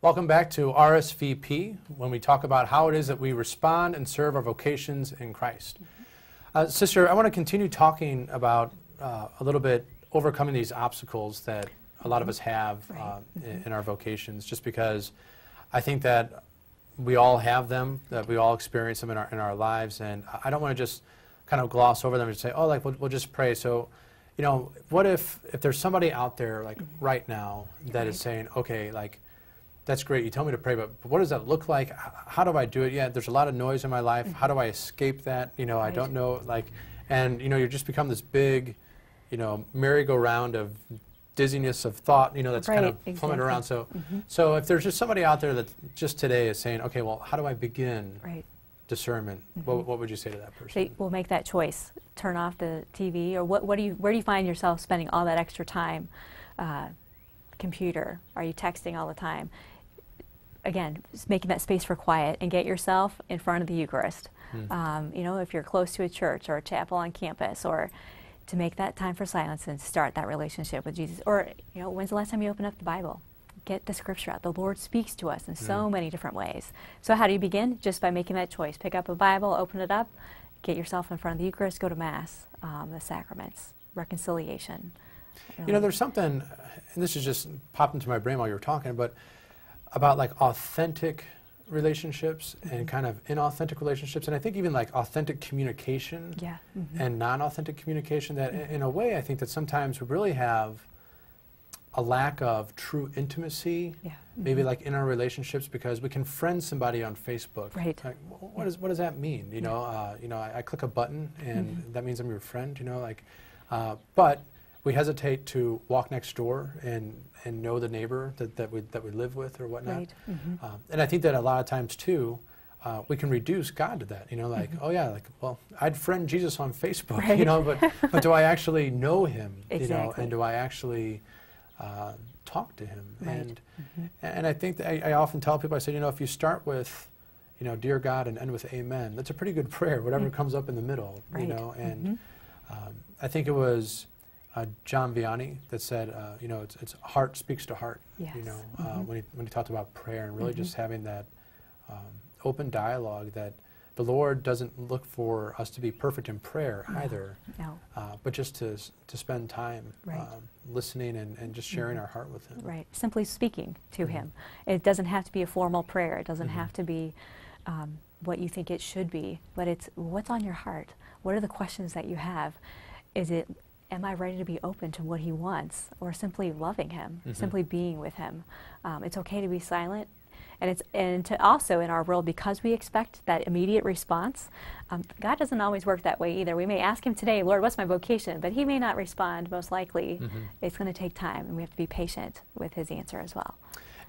Welcome back to RSVP, when we talk about how it is that we respond and serve our vocations in Christ. Sister, I want to continue talking about a little bit overcoming these obstacles that a lot of us have in our vocations, just because I think that we all have them, that we all experience them in our lives, and I don't want to just kind of gloss over them and say, oh, like, we'll just pray. So, you know, what if there's somebody out there, like, right now that is saying, okay, like, that's great, you tell me to pray, but what does that look like? How do I do it? Yeah, there's a lot of noise in my life. How do I escape that? You know, I don't know, like, and, you know, you just become this big, you know, merry-go-round of dizziness of thought, you know, that's kind of plummeted around. So, so if there's just somebody out there that just today is saying, okay, well, how do I begin discernment? What would you say to that person? They will make that choice. Turn off the TV, or where do you find yourself spending all that extra time? Computer? Are you texting all the time? Again, just making that space for quiet and get yourself in front of the Eucharist. You know, if you're close to a church or a chapel on campus, or to make that time for silence and start that relationship with Jesus. Or, you know, when's the last time you opened up the Bible? Get the scripture out. The Lord speaks to us in so many different ways. So how do you begin? Just by making that choice. Pick up a Bible, open it up, get yourself in front of the Eucharist, go to Mass, the sacraments, reconciliation. You know, there's something, and this is just popped into my brain while you were talking, but about like authentic relationships and kind of inauthentic relationships, and I think even like authentic communication and non-authentic communication, that in a way I think that sometimes we really have a lack of true intimacy, maybe like in our relationships, because we can friend somebody on Facebook. Like, what does that mean? You know, you know, I click a button and that means I'm your friend, you know, like, but we hesitate to walk next door and know the neighbor that we live with or whatnot. And I think that a lot of times, too, we can reduce God to that. You know, like, oh, yeah, like, well, I'd friend Jesus on Facebook, you know, but do I actually know him, you know, and do I actually talk to him? And I think that I often tell people, I say, you know, if you start with, you know, dear God and end with amen, that's a pretty good prayer, whatever comes up in the middle, you know. And I think it was John Vianney that said, you know, it's heart speaks to heart, you know, when he talked about prayer and really just having that open dialogue, that the Lord doesn't look for us to be perfect in prayer either, but just to spend time listening and just sharing our heart with him. Simply speaking to him. It doesn't have to be a formal prayer. It doesn't have to be what you think it should be, but it's what's on your heart. What are the questions that you have? Is it, am I ready to be open to what he wants, or simply loving him, simply being with him? It's okay to be silent, and to also in our world, because we expect that immediate response, God doesn't always work that way either. We may ask him today, Lord, what's my vocation? But he may not respond, most likely. It's going to take time, and we have to be patient with his answer as well.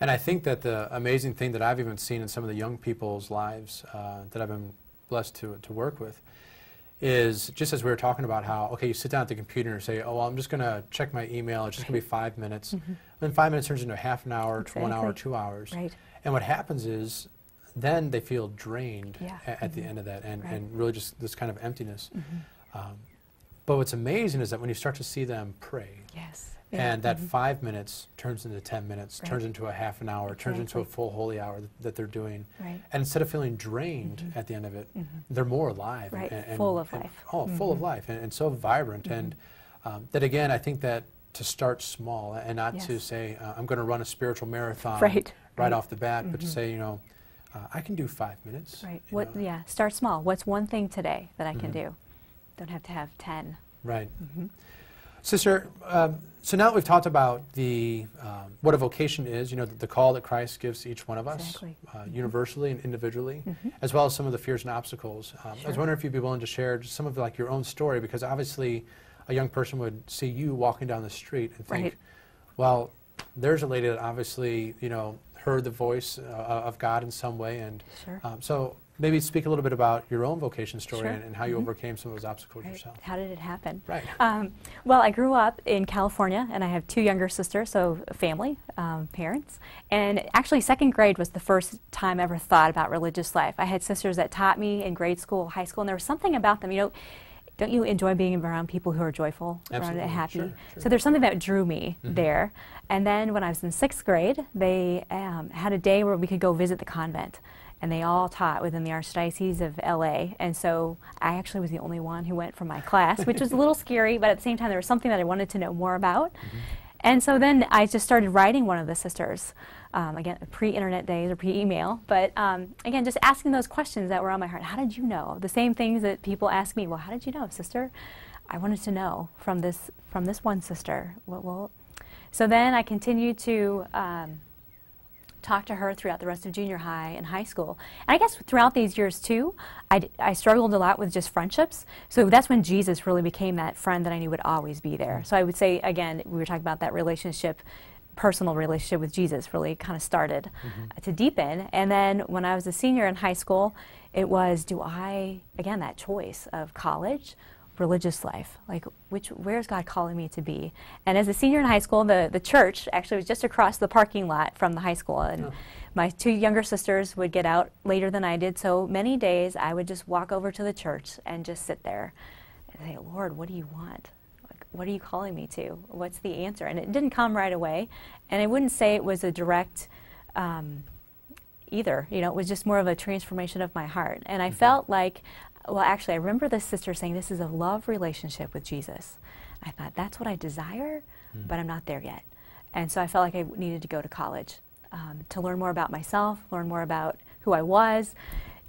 And I think that the amazing thing that I've even seen in some of the young people's lives that I've been blessed to work with, is just as we were talking about how, okay, you sit down at the computer and say, oh, well, I'm just going to check my email. It's just going to be 5 minutes. Then 5 minutes turns into half an hour, to 1 hour, 2 hours. And what happens is then they feel drained at the end of that, and really just this kind of emptiness. But what's amazing is that when you start to see them pray, and that 5 minutes turns into 10 minutes, turns into a half an hour, turns into a full holy hour that they're doing. And instead of feeling drained at the end of it, they're more alive. And full of life. Oh, full of life, and so vibrant. And that, again, I think that to start small and not to say, I'm going to run a spiritual marathon right off the bat, but to say, you know, I can do 5 minutes. Start small. What's one thing today that I can do? Don't have to have 10. Sister, so now that we've talked about the what a vocation is, you know, the call that Christ gives to each one of us, universally and individually, as well as some of the fears and obstacles. I was wondering if you'd be willing to share just some of like your own story, because obviously a young person would see you walking down the street and think, well, there's a lady that obviously, you know, heard the voice of God in some way, and so maybe speak a little bit about your own vocation story and how you overcame some of those obstacles yourself. How did it happen? Well, I grew up in California, and I have 2 younger sisters, so family, parents. And actually, second grade was the first time I ever thought about religious life. I had sisters that taught me in grade school, high school, and there was something about them. You know, Don't you enjoy being around people who are joyful, Absolutely. Around happy? Sure, sure. So there's something that drew me mm-hmm. there. And then when I was in 6th grade, they had a day where we could go visit the convent. And they all taught within the Archdiocese of L.A. And so I actually was the only one who went from my class, which was a little scary, but at the same time there was something that I wanted to know more about. Mm-hmm. And so then I just started writing one of the sisters, again, pre-internet days or pre-email, but again, just asking those questions that were on my heart. How did you know? The same things that people ask me, well, how did you know, sister? I wanted to know from this one sister. Well. So then I continued to talk to her throughout the rest of junior high and high school. And I guess throughout these years, too, I struggled a lot with just friendships. So that's when Jesus really became that friend that I knew would always be there. So I would say, again, we were talking about that relationship, personal relationship with Jesus really kind of started mm-hmm. to deepen. And then when I was a senior in high school, it was, do I, again, that choice of college, religious life, like where's God calling me to be? And as a senior in high school, the church actually was just across the parking lot from the high school, and oh. my two younger sisters would get out later than I did, so many days I would just walk over to the church and just sit there and say, Lord, what do you want? Like, what are you calling me to? What's the answer? And it didn't come right away, and I wouldn't say it was a direct either, you know, it was just more of a transformation of my heart. And I mm-hmm. felt like, well, actually, I remember this sister saying, this is a love relationship with Jesus. I thought, that's what I desire, but I'm not there yet. And so I felt like I needed to go to college to learn more about myself, learn more about who I was,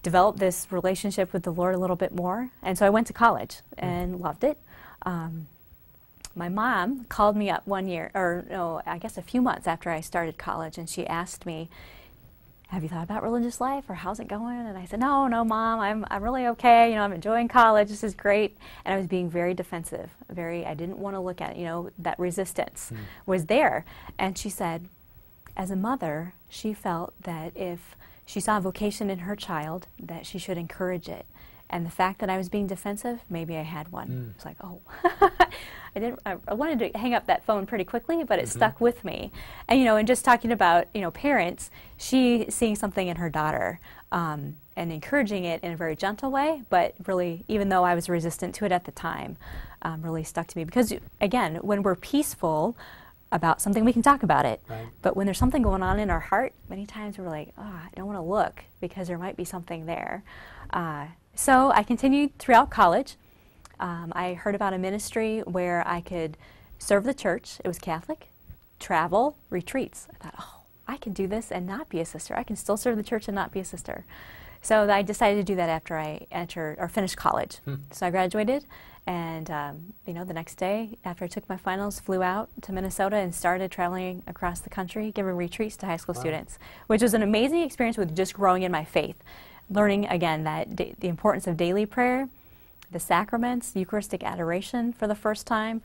develop this relationship with the Lord a little bit more. And so I went to college and loved it. My mom called me up one year, or no, I guess a few months after I started college, and she asked me, have you thought about religious life, or how's it going? And I said, no, Mom, I'm really okay. You know, I'm enjoying college. This is great. And I was being very defensive, I didn't want to look at it. You know, that resistance was there. And she said, as a mother, she felt that if she saw a vocation in her child, that she should encourage it. And the fact that I was being defensive, maybe I had one. It's like, oh, I wanted to hang up that phone pretty quickly, but it stuck with me. And you know, and just talking about, you know, parents, she seeing something in her daughter and encouraging it in a very gentle way, but really, even though I was resistant to it at the time, really stuck to me. Because again, when we're peaceful about something, we can talk about it. Right. But when there's something going on in our heart, many times we're like, oh, I don't want to look because there might be something there. So I continued throughout college. I heard about a ministry where I could serve the church. It was Catholic, travel, retreats. I thought, oh, I can do this and not be a sister. I can still serve the church and not be a sister. So I decided to do that after I entered or finished college. So I graduated, and you know, the next day after I took my finals, flew out to Minnesota and started traveling across the country, giving retreats to high school wow. students, which was an amazing experience with just growing in my faith. Learning, again, that the importance of daily prayer, the sacraments, Eucharistic adoration for the first time,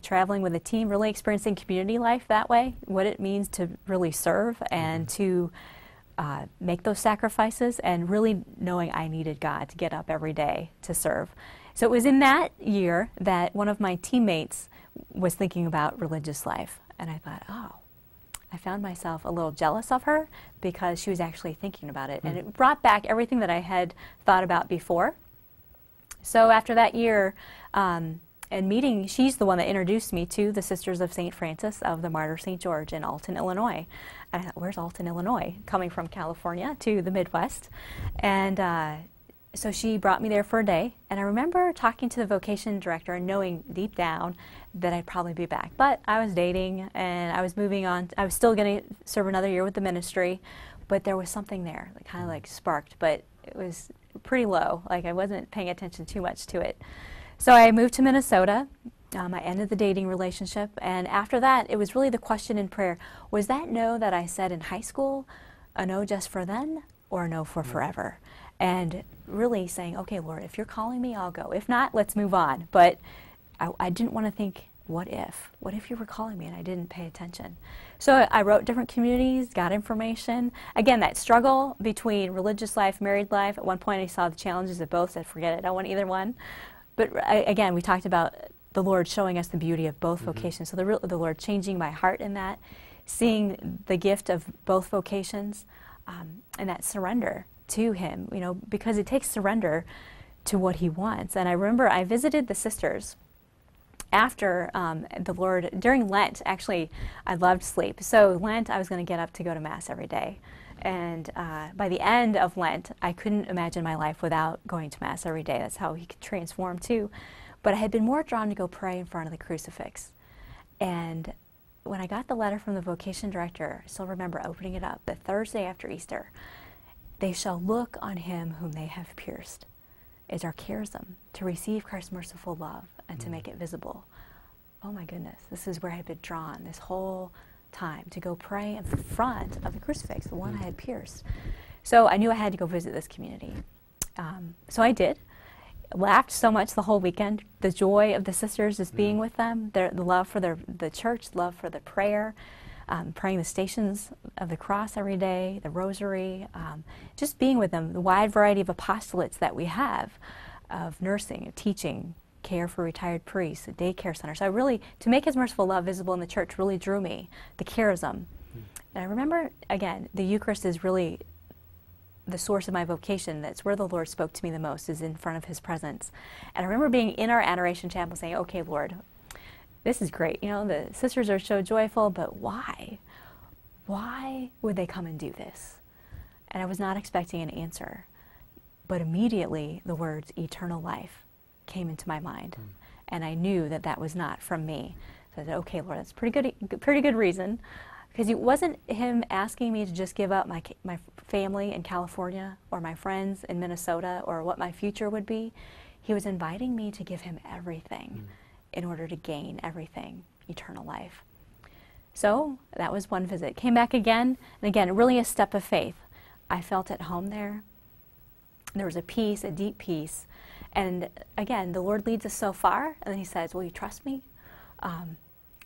traveling with a team, really experiencing community life that way, what it means to really serve and to make those sacrifices, and really knowing I needed God to get up every day to serve. So it was in that year that one of my teammates was thinking about religious life, and I thought, oh. I found myself a little jealous of her because she was actually thinking about it. And it brought back everything that I had thought about before. So after that year and meeting, she's the one that introduced me to the Sisters of St. Francis of the Martyr St. George in Alton, Illinois. And I thought, where's Alton, Illinois? Coming from California to the Midwest. And so she brought me there for a day. And I remember talking to the vocation director and knowing deep down that I'd probably be back. But I was dating and I was moving on. I was still going to serve another year with the ministry, but there was something there that kind of like sparked, but it was pretty low. Like I wasn't paying attention too much to it. So I moved to Minnesota. I ended the dating relationship, and after that it was really the question in prayer. Was that no that I said in high school, a no just for then or a no for forever? And really saying, okay, Lord, if you're calling me, I'll go. If not, let's move on. But I didn't want to think, what if you were calling me and I didn't pay attention? So I wrote different communities, got information. Again, that struggle between religious life, married life. At one point I saw the challenges of both, said, forget it, I don't want either one. But again, we talked about the Lord showing us the beauty of both vocations. So the Lord changing my heart in that, seeing the gift of both vocations, and that surrender to Him, you know, because it takes surrender to what he wants. And I remember I visited the sisters after during Lent. Actually, I loved sleep. So Lent, I was going to get up to go to Mass every day. And by the end of Lent, I couldn't imagine my life without going to Mass every day. That's how he could transform too. But I had been more drawn to go pray in front of the crucifix. And when I got the letter from the vocation director, I still remember opening it up, the Thursday after Easter, they shall look on him whom they have pierced. It's our charism, to receive Christ's merciful love and to make it visible. Oh my goodness, this is where I had been drawn this whole time, to go pray in front of the crucifix, the one I had pierced. So I knew I had to go visit this community. So I did. Laughed so much the whole weekend. The joy of the sisters is being with them, the love for the church, love for the prayer, praying the Stations of the Cross every day, the Rosary, just being with them, the wide variety of apostolates that we have, of nursing, of teaching, care for retired priests, a daycare center. So I really, to make his merciful love visible in the church really drew me, the charism. And I remember, again, the Eucharist is really the source of my vocation. That's where the Lord spoke to me the most, is in front of his presence. And I remember being in our adoration chapel saying, okay, Lord, this is great. You know, the sisters are so joyful, but why? Why would they come and do this? And I was not expecting an answer. But immediately the words eternal life came into my mind. And I knew that that was not from me. So I said, okay, Lord, that's pretty good reason. Because it wasn't him asking me to just give up my family in California or my friends in Minnesota or what my future would be. He was inviting me to give him everything in order to gain everything, eternal life. So that was one visit. Came back again, and again, really a step of faith. I felt at home there. There was a peace, a deep peace. And again, the Lord leads us so far, and then he says, will you trust me?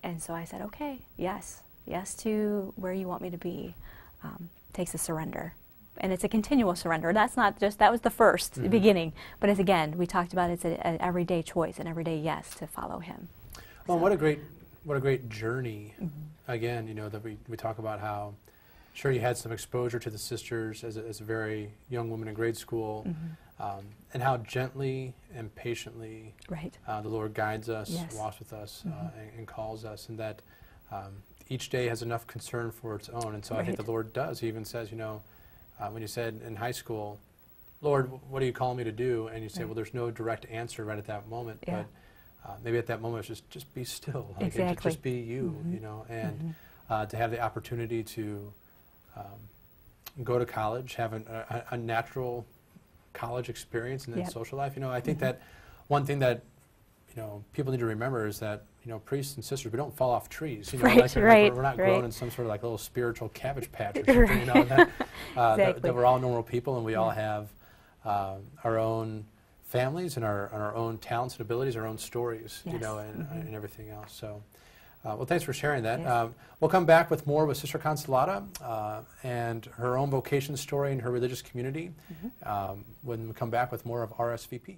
And so I said, okay, yes. Yes to where you want me to be. Takes a surrender. And it's a continual surrender. That's not just, that was the first beginning. But it's, again, we talked about it's an everyday choice, an everyday yes to follow him. Well, so what a great journey. Again, you know, that we talk about how, sure, you had some exposure to the sisters as a very young woman in grade school, and how gently and patiently the Lord guides us, walks with us, and calls us, and that each day has enough concern for its own. And so I think the Lord does. He even says, you know, when you said in high school, Lord, what are you calling me to do? And you say, well, there's no direct answer right at that moment. But maybe at that moment it's just be still. Like, just be you, you know. And to have the opportunity to go to college, have a natural college experience and then social life. You know, I think that one thing that, you know, people need to remember is that, you know, priests and sisters, we don't fall off trees. You know, we're not grown in some sort of like little spiritual cabbage patch or something. You know, that we're all normal people, and we all have our own families and our own talents and abilities, our own stories, you know, and everything else. So, well, thanks for sharing that. We'll come back with more with Sister Consolata and her own vocation story and her religious community when we come back with more of RSVP.